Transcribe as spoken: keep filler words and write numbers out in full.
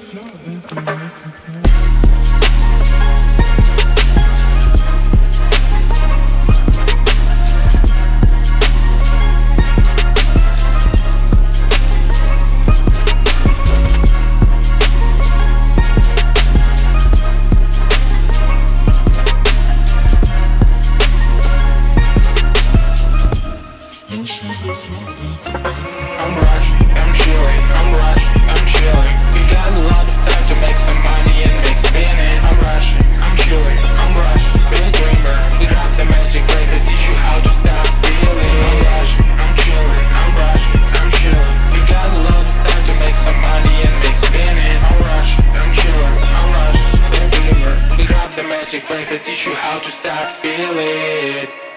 floating through everything. Teach you how to start feeling.